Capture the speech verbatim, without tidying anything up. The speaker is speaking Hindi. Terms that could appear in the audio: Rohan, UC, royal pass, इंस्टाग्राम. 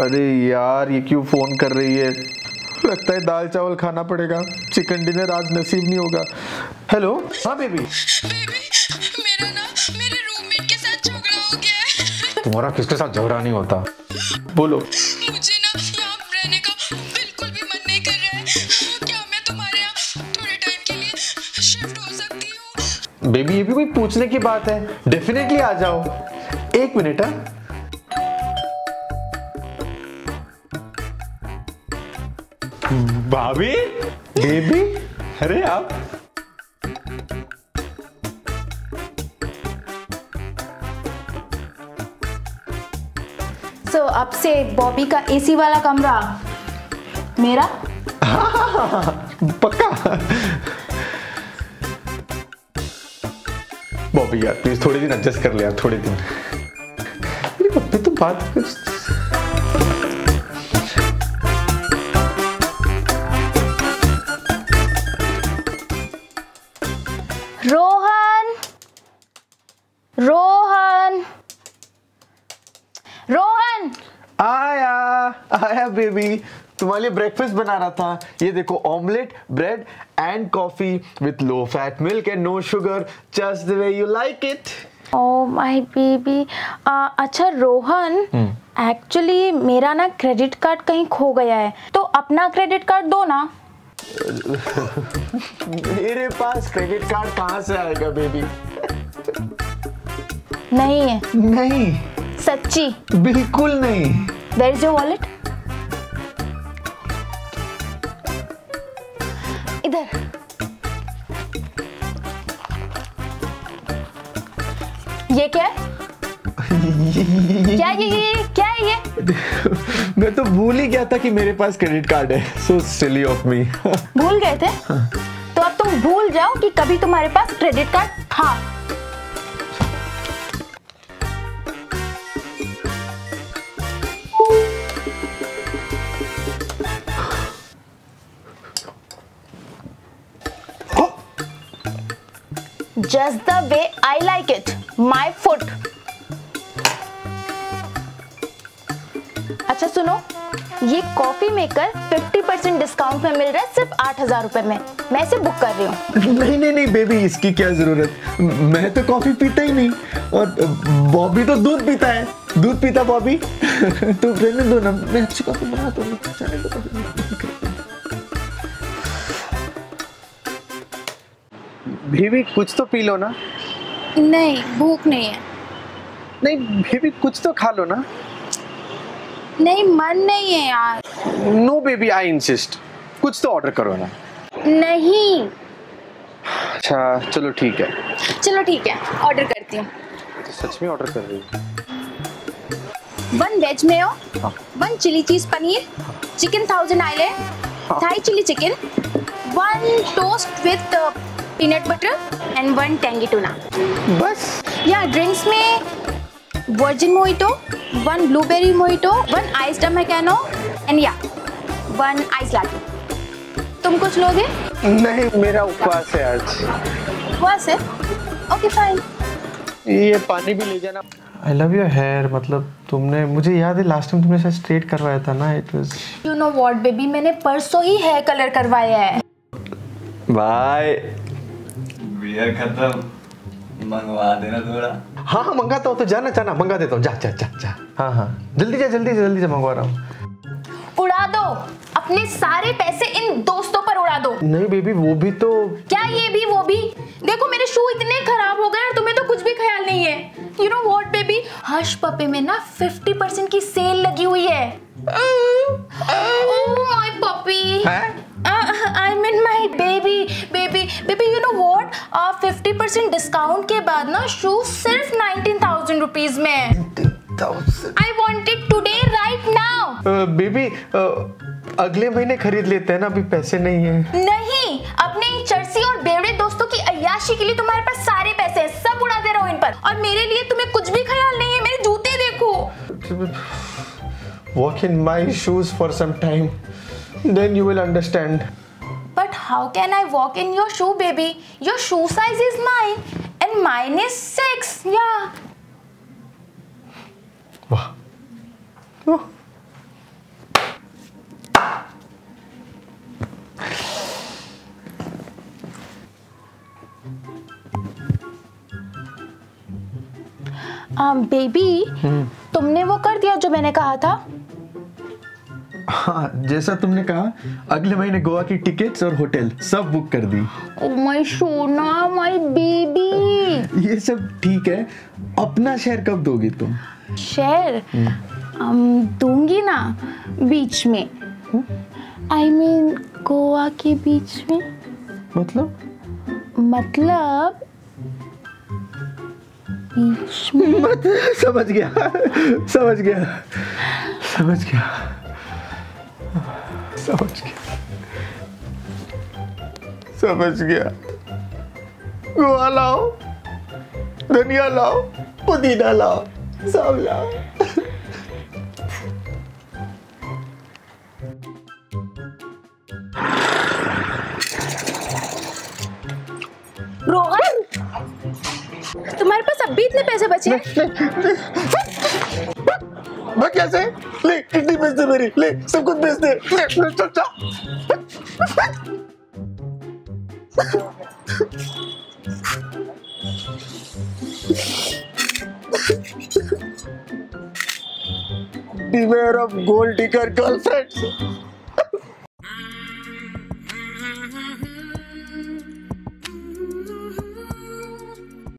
अरे यार ये क्यों फ़ोन कर रही है? लगता है दाल चावल खाना पड़ेगा, चिकन डिनर आज नसीब नहीं होगा। हेलो, हाँ बेबी। बेबी मेरा ना मेरे रूममेट के साथ झगड़ा हो गया है। तुम्हारा किसके साथ झगड़ा नहीं होता, बोलो। मुझे ना यहाँ रहने का बिल्कुल भी मन नहीं कर रहा है। क्या मैं तुम्हारे यहाँ थोड़े टाइम के लिए शिफ्ट हो सकती हूँ? बेबी ये भी कोई पूछने की बात है, डेफिनेटली आ जाओ। एक मिनट है, भाभी बेबी। अरे आप सो so, अब से बॉबी का एसी वाला कमरा मेरा। पक्का बॉबी यार प्लीज थोड़े दिन एडजस्ट कर ले यार, थोड़े दिन। बॉबी तो बात कर, रोहन रोहन रोहन आया आया बेबी, तुम्हारे लिए ब्रेकफास्ट बना रहा था। ये देखो, omelette, bread and coffee with low fat milk and no sugar, just the way you like it. Oh my baby. अच्छा रोहन, एक्चुअली मेरा ना क्रेडिट कार्ड कहीं खो गया है, तो अपना क्रेडिट कार्ड दो ना। मेरे पास क्रेडिट कार्ड कहाँ से आएगा बेबी? नहीं है। नहीं, सच्ची बिल्कुल नहीं। Where is your wallet? इधर। ये क्या है? क्या ये ये क्या है ये? मैं तो भूल ही गया था कि मेरे पास क्रेडिट कार्ड है। So silly of me. भूल गए थे? तो अब तुम भूल जाओ कि कभी तुम्हारे पास क्रेडिट कार्ड था। Just the way I like it, my foot. अच्छा सुनो, ये कॉफी मेकर पचास परसेंट डिस्काउंट में मिल रहा है सिर्फ आठ हजार रुपए में। मैं इसे बुक कर रही हूँ। नहीं नहीं नहीं बेबी, इसकी क्या जरूरत, मैं तो कॉफी पीता ही नहीं और बॉबी तो दूध पीता है। दूध पीता बॉबी। तू रहने दो ना, मैं अच्छी कॉफी बना दूंगी। बेबी कुछ तो पी लो ना। नहीं भूख नहीं है। नहीं बेबी कुछ तो खा लो ना। नहीं मन नहीं है यार। नो बेबी आई इंसिस्ट, कुछ तो ऑर्डर करो ना। नहीं। अच्छा चलो ठीक है, चलो ठीक है ऑर्डर करती हूँ। तो सच में ऑर्डर कर रही हूँ। वन वेज में हो, one chilli cheese paneer, chicken thousand island, Thai chilli chicken, one toast with peanut butter and one tangy tuna. बस। या ड्रिंक्स में virgin mojito, one blueberry mojito, one iced americano and yeah, one ice latte. तुम कुछ लोगे? नहीं मेरा उपवास है आज। उपवास है? Okay fine. ये पानी भी ले जाना। I love your hair, मतलब तुमने, मुझे याद है लास्ट टाइम तुमने शायद स्ट्रेट करवाया था ना। It was. You know what baby, मैंने परसों ही हेयर कलर करवाया है। Bye. बियर खत्म, मंगवा देना थोड़ा। हाँ हाँ मंगाता हूँ, तो जाना जाना मंगा देता हूँ। जा जा जा जा। हाँ हाँ जल्दी जा जल्दी जा जल्दी जा, मंगवा रहा हूँ। उड़ा दो अपने सारे पैसे इन दोस्तों पर उड़ा दो। नहीं बेबी वो भी तो। क्या ये भी वो भी? देखो मेरे शू इतने खराब हो गए और तुम्हें तो कुछ भी ख्याल नहीं है। यू नो व्हाट बेबी, हर्ष पपे में ना फिफ्टी परसेंट की सेल लगी हुई है। Oh my puppy, I mean my baby. Baby baby you know what, fifty percent discount के बाद ना शूज सिर्फ नाइनटीन थाउजेंड रुपीज में। I want it today right now. Baby अगले महीने खरीद लेते हैं ना, अभी पैसे नहीं है। नहीं, अपने इन चर्सी और बेवड़े दोस्तों की अय्याशी के लिए तुम्हारे पास सारे पैसे हैं, सब उड़ा दे रहा हूँ इन पर, और मेरे लिए तुम्हें कुछ भी ख्याल नहीं है। मेरे जूते देखो। Walk in my shoes for some time, then you will understand. But how can I walk in your shoe, baby? Your shoe size is nine and mine is six. Yeah. वाह। बेबी तुमने वो कर दिया जो मैंने कहा था। हाँ, जैसा तुमने कहा अगले महीने गोवा की टिकट्स और होटल सब बुक कर दी। ओ माय सोना, माय बेबी। ये सब ठीक है, अपना शेयर कब दोगी तुम? शेयर दूंगी ना, बीच में। आई मीन गोवा के बीच में। मतलब? मतलब बीच में। मतलब समझ गया समझ गया समझ गया समझ गया समझ गया गोवा लाओ, धनिया लाओ, पुदीना लाओ, सब लाओ। रोहन, तुम्हारे पास अब भी इतने पैसे बचे? मैं कैसे? ले किडनी बेच दे मेरी, ले सब कुछ बेच दे। Beware of gold digger girlfriends.